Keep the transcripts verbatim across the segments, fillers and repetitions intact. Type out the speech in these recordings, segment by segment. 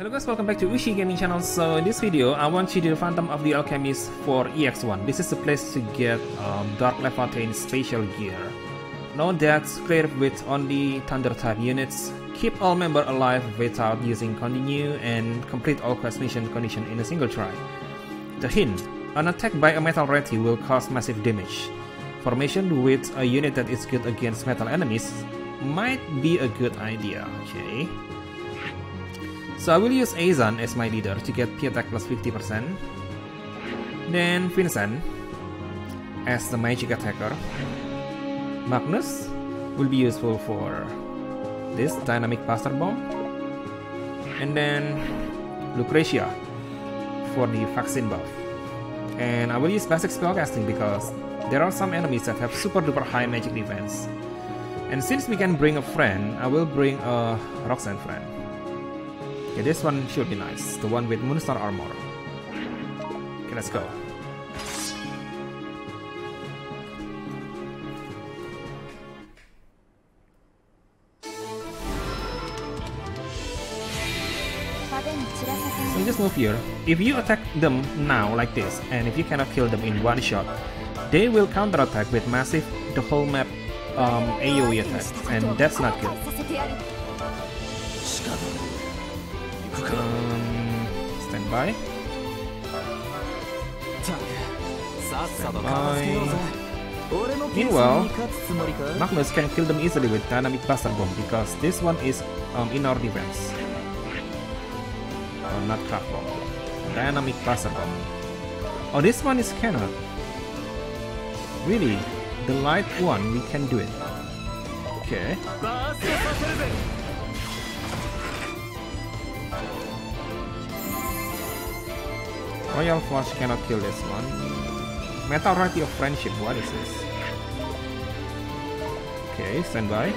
Hello guys, welcome back to Ushi Gaming Channel. So in this video, I want you to do Phantom of the Alchemist for E X one. This is the place to get um, Dark Laevateinn special gear. Now that's clear with only Thunder type units. Keep all members alive without using continue and complete all quest mission condition in a single try. The hint, an attack by a metal rarity will cause massive damage. Formation with a unit that is good against metal enemies might be a good idea, okay? So I will use Eizan as my leader to get P attack plus fifty percent. Then Vincent as the magic attacker. Magnus will be useful for this dynamic blaster bomb. And then Lucretia for the vaccine buff. And I will use basic spellcasting because there are some enemies that have super duper high magic defense. And since we can bring a friend, I will bring a Roxanne friend. Okay, this one should be nice. The one with Moonstar Armor. Okay, let's go. So just move here. If you attack them now like this, and if you cannot kill them in one shot, they will counterattack with massive the whole map um, A O E attacks, and that's not good. Um, stand by. Stand by. Meanwhile, Magnus can kill them easily with dynamic blaster bomb because this one is um, in our defense. Oh, not craft bomb. Dynamic blaster bomb. Oh, this one is cannot. Really, the light one, we can do it. Okay. Royal Force cannot kill this one. Metal Rarity of Friendship, what is this? Okay, stand by.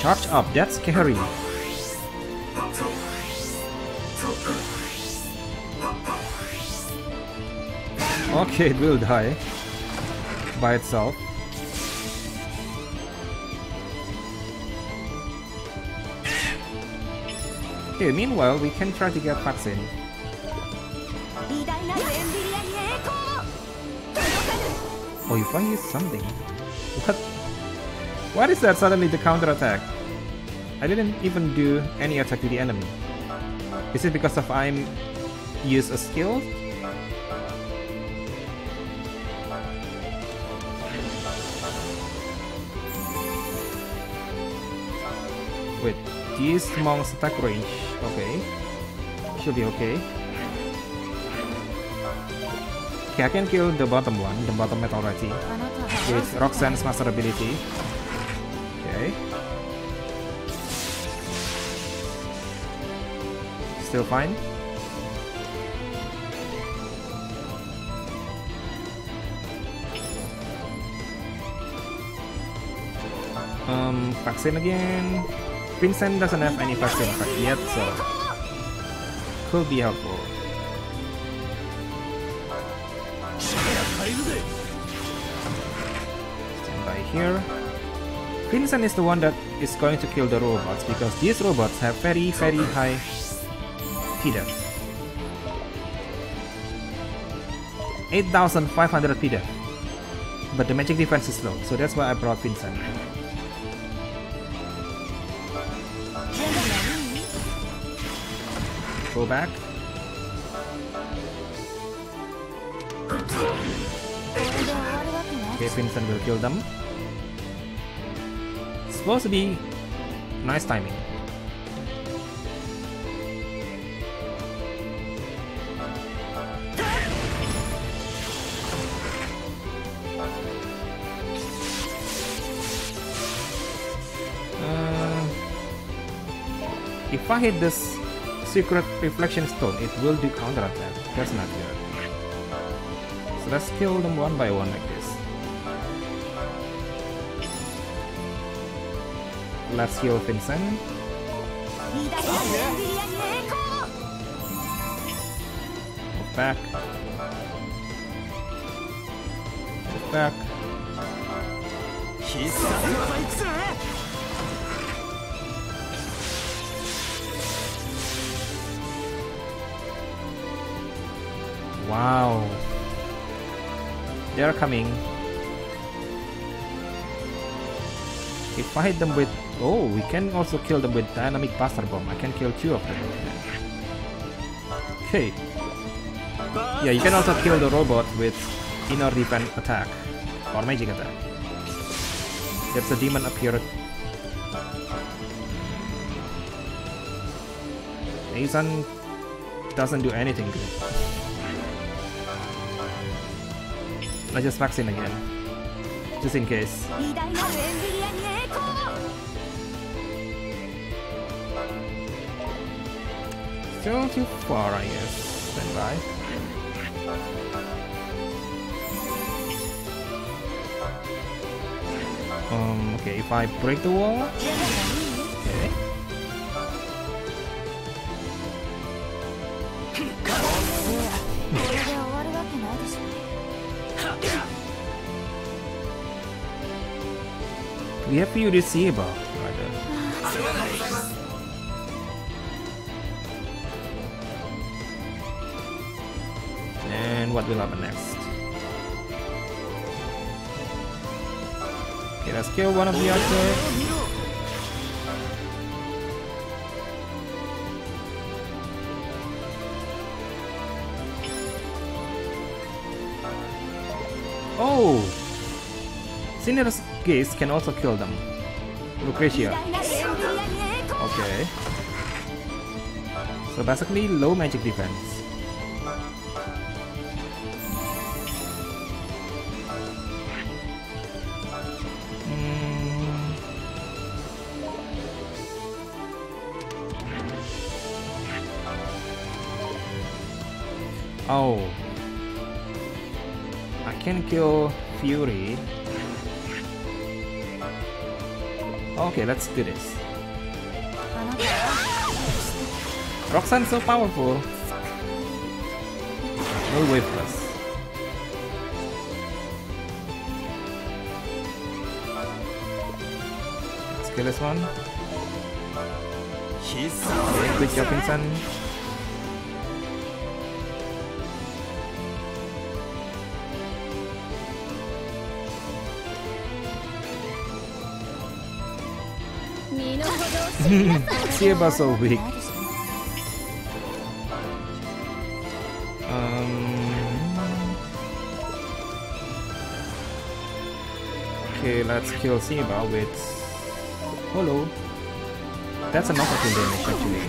Charge up, that's scary. Okay, it will die by itself. Okay, meanwhile, we can try to get vaccine. Oh, if I use something. What? What is that suddenly the counter attack? I didn't even do any attack to the enemy. Is it because of I'm use a skill? Wait, these monks attack range. Okay, should be okay. Okay, I can kill the bottom one, the bottom metal rarity, with Roxanne's master ability. Okay. Still fine. Um, vaccine again. Vincent doesn't have any vaccine effect yet, so could be helpful. Stand by here. Vincent is the one that is going to kill the robots because these robots have very, very high P D E F. eight thousand five hundred P D E F. But the magic defense is low, so that's why I brought Vincent. Go back. Okay, Vincent will kill them. It's supposed to be nice timing. Uh, if I hit this Secret Reflection Stone, it will do counterattack. That's not good. So let's kill them one by one like this. Let's heal Vincent. Move back. Move back. Wow. They are coming. If I hit them with... Oh, we can also kill them with dynamic buster bomb. I can kill two of them. Okay. Yeah, you can also kill the robot with inner defense attack or magic attack. There's a demon appeared. Eizan doesn't do anything good. I just max in again, just in case. Still too far, I guess. Stand by. Um. Okay. If I break the wall. Okay. We have you to see about. And what will happen next? Okay, let's kill one of the other. Oh! Sinner's Gaze can also kill them. Lucretia. Okay. So basically, low magic defense. Oh, I can kill Fury. Okay, let's do this. Roxanne's so powerful. No wave plus. Let's kill this one. Okay, good job, Vincent. Seeba so weak. Um, okay, let's kill Seeba with Holo. That's a knockout damage actually.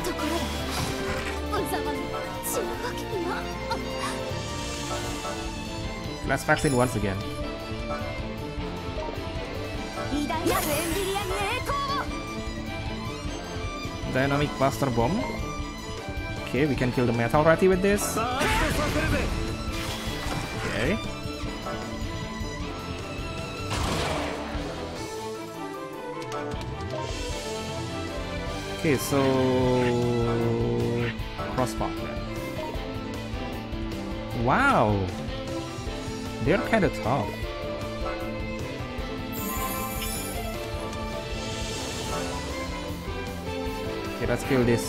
Let's fax it once again. Dynamic Buster Bomb. Okay, we can kill the Metal Ratty with this. Okay. Okay, so... Crossbow. Wow! They're kinda tough. Okay, let's kill this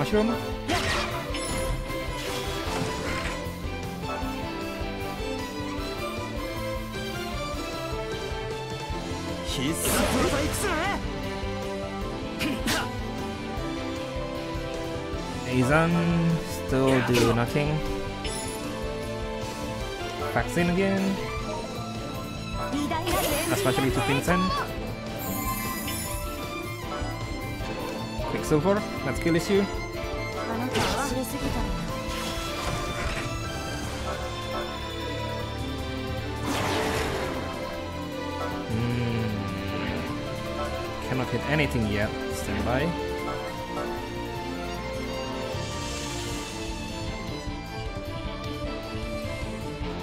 mushroom. Eizan still do nothing. Vaccine again. Especially to Vincent. So far, let's kill this you. Mm. Cannot hit anything yet. Stand by.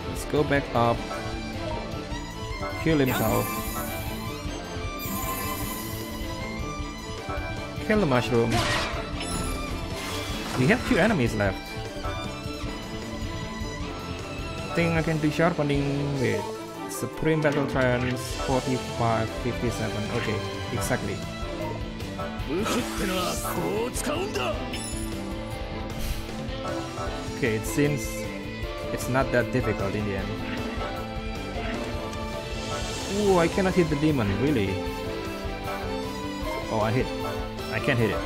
Let's go back up. Kill himself. Kill the mushroom. We have two enemies left. I think I can do sharpening with Supreme Battle Trials forty-five, fifty-seven. Okay, exactly. Okay, it seems It's not that difficult in the end. Ooh, I cannot hit the demon, really. Oh, I hit. I can't hit it.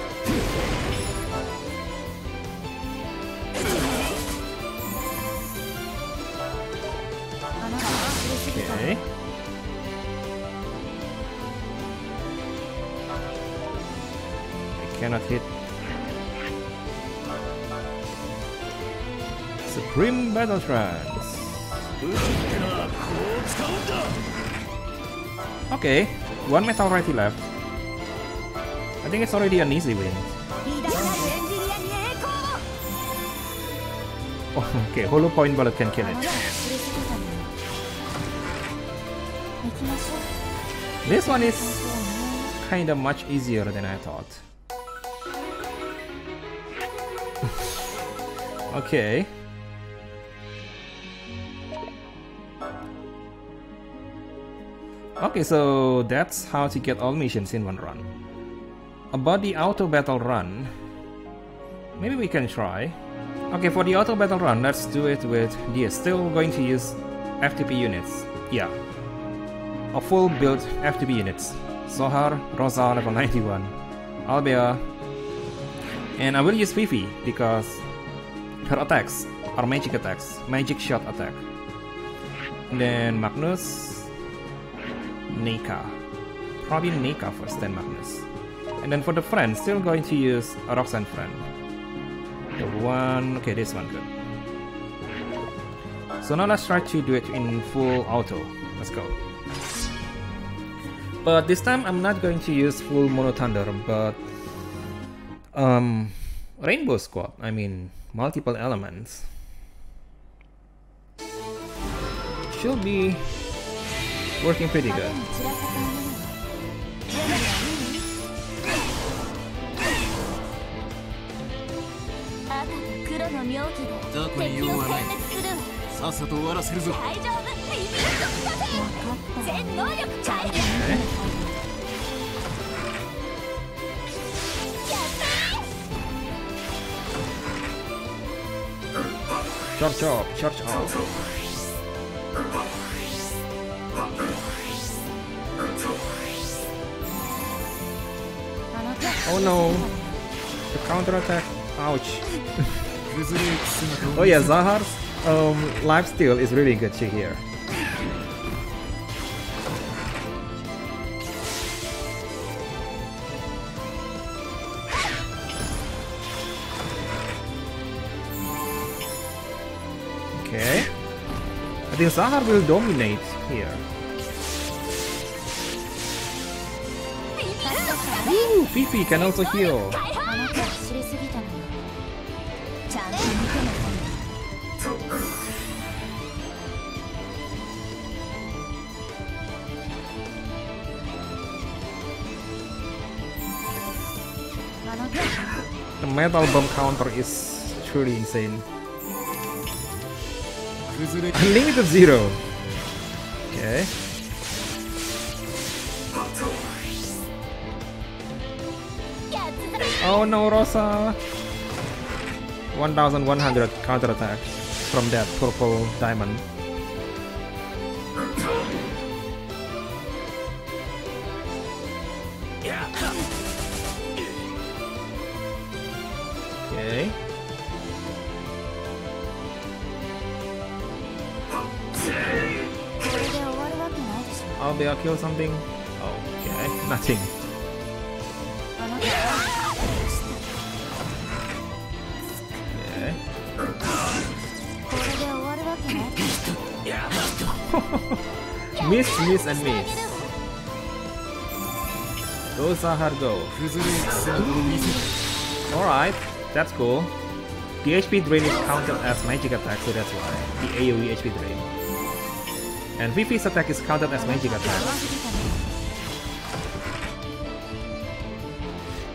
Okay. I cannot hit. Supreme Battle Trials. Okay, one metal righty left. I think it's already an easy win. Oh, okay, Holo Point Bullet can kill it. This one is kinda much easier than I thought. Okay. Okay, so that's how to get all missions in one run. About the auto battle run, maybe we can try. Okay, for the auto battle run, let's do it with D S. Still going to use F T P units. Yeah. A full build F T P units. Sohar, Rosa level ninety-one, Albea, and I will use Fifi because her attacks are magic attacks, magic shot attack. And then Magnus, Neka, probably Neka first, then Magnus. And then for the friend, still going to use a Roxanne friend. The one, okay, this one, good. So now let's try to do it in full auto. Let's go. But this time I'm not going to use full Mono Thunder, but um, Rainbow Squad. I mean, multiple elements should be working pretty good. Okay. Charge up, charge up. Oh no, the counter attack. Ouch. Oh yeah, Zahar's um, lifesteal is really good here. Okay, I think Zahar will dominate here. Ooh, Fifi can also heal. The metal bomb counter is truly insane. Unlimited zero. Okay. Oh no, Rosa. one thousand one hundred counter attack from that purple diamond. Okay. Albea kill something? Oh, okay, nothing. Okay. Miss, miss, and miss. Go Zahar, go. Alright, that's cool. The H P drain is countered as magic attack, so that's why. The AoE H P drain. And Vipi's attack is counted as magic attack.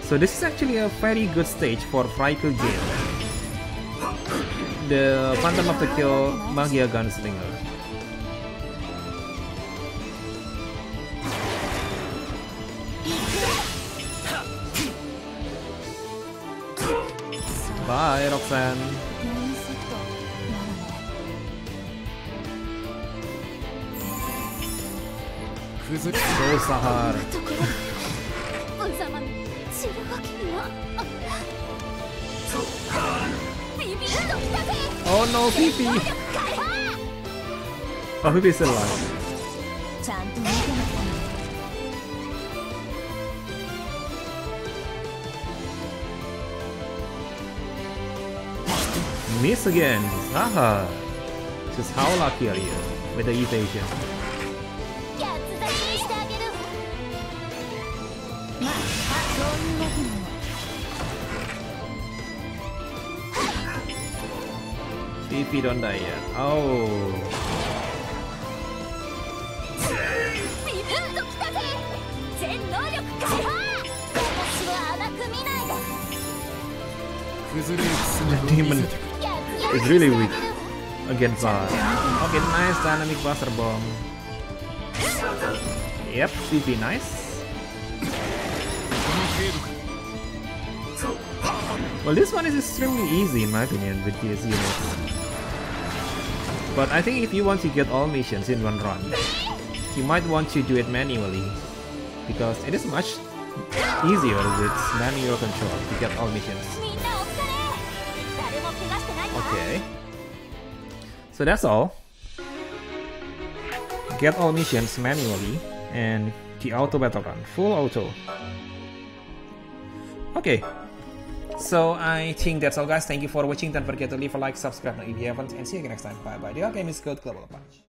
So this is actually a very good stage for Frykul Jail, the Phantom of the Kill Magia Gunslinger. Bye, Roxanne. Kryzys do Zahar. Oh no, Fifi! Oh, Fifi is still alive. Miss again, Zahar. Just how lucky are you with the evasion? Fifi don't die yet. Oh. The demon is really weak against us. Okay, nice dynamic blaster bomb. Yep, Vipi, nice. Well, this one is extremely easy in my opinion with this unit. But I think if you want to get all missions in one run, you might want to do it manually, because it is much easier with manual control to get all missions. Okay. So that's all. Get all missions manually and the auto battle run, full auto. Okay. So I think that's all guys. Thank you for watching. Don't forget to leave a like, subscribe now if you haven't, and see you again next time. Bye bye. The game is good, Global Punch.